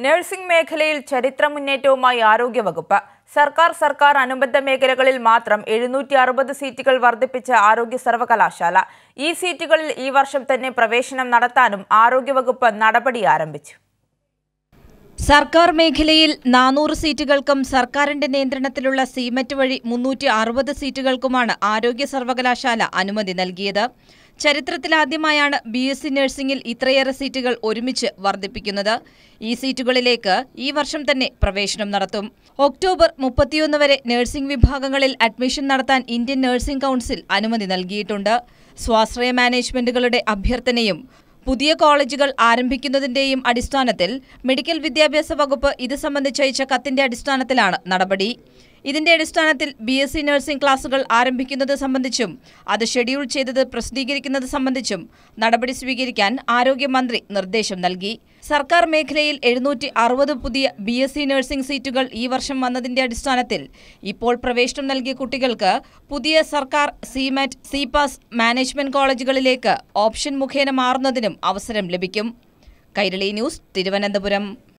Nursing Mekhalil, Charitra Munnettavum, Arogya Vakupp, Sarkar, Anubandha Mekhalakal Matram, 760 seatugal Vardhippicha, Arogya Sarvakalashala, Ee seatukalil Ee Varsham Thanne Praveshanam Nadathanum, Arogya Vakupp, Nadapadi Aarambichu. Sarkar Mekhalil, 400 seatukalkkum, Sarkarinte Niyantranathilula CMET vazhi, 360 seatukalkkumaan, Arogya Sarvakalashala, Anumati Nalkiyathu. ചരിത്രത്തിലാദ്യമായാണ് BSc നഴ്സിംഗിൽ ഇത്രയേറെ സീറ്റുകൾ ഒരുമിച്ച് വർദ്ധിപ്പിക്കുന്നത്. ഈ സീറ്റുകളിലേക്ക് ഈ വർഷം തന്നെ പ്രവേശനം നടത്തും. ഒക്ടോബർ 31 വരെ നഴ്സിംഗ് വിഭാഗങ്ങളിൽ അഡ്മിഷൻ നടത്താൻ ഇന്ത്യൻ നഴ്സിംഗ് കൗൺസിൽ അനുമതി നൽകിയിട്ടുണ്ട്. സ്വാശ്രയ മാനേജ്മെന്റുകളുടെ അഭ്യർത്ഥനയും പുതിയ കോളേജുകൾ ആരംഭിക്കുന്നതിന്റെയും അടിസ്ഥാനത്തിൽ മെഡിക്കൽ വിദ്യാഭ്യാസ വകുപ്പ് ഇത് സംബന്ധിച്ചയച്ച കത്തിന്റെ അടിസ്ഥാനത്തിലാണ് നടപടി. ഇതിന്റെ അടിസ്ഥാനത്തിൽ ബിഎസ്സി നഴ്സിംഗ് ക്ലാസുകൾ ആരംഭിക്കുന്നത് സംബന്ധിച്ചും അത് ഷെഡ്യൂൾ ചെയ്തത് പ്രസിദ്ധീകരിക്കുന്നത് സംബന്ധിച്ചും നടപടി സ്വീകരിക്കാൻ ആരോഗ്യമന്ത്രി നിർദ്ദേശം നൽകി. സർക്കാർ മേഖലയിൽ 760 പുതിയ ബിഎസ്സി നഴ്സിംഗ് സീറ്റുകൾ ഈ വർഷം വന്നതിന്റെ അടിസ്ഥാനത്തിൽ ഇപ്പോൾ പ്രവേശനം നൽകിയ കുട്ടികൾക്ക് പുതിയ സർക്കാർ സിമാറ്റ് സിപാസ് മാനേജ്മെന്റ് കോളേജുകളിലേക്ക് ഓപ്ഷൻ മുഖേന മാറുന്നതിനും അവസരം ലഭിക്കും. കൈരളി ന്യൂസ്, തിരുവനന്തപുരം.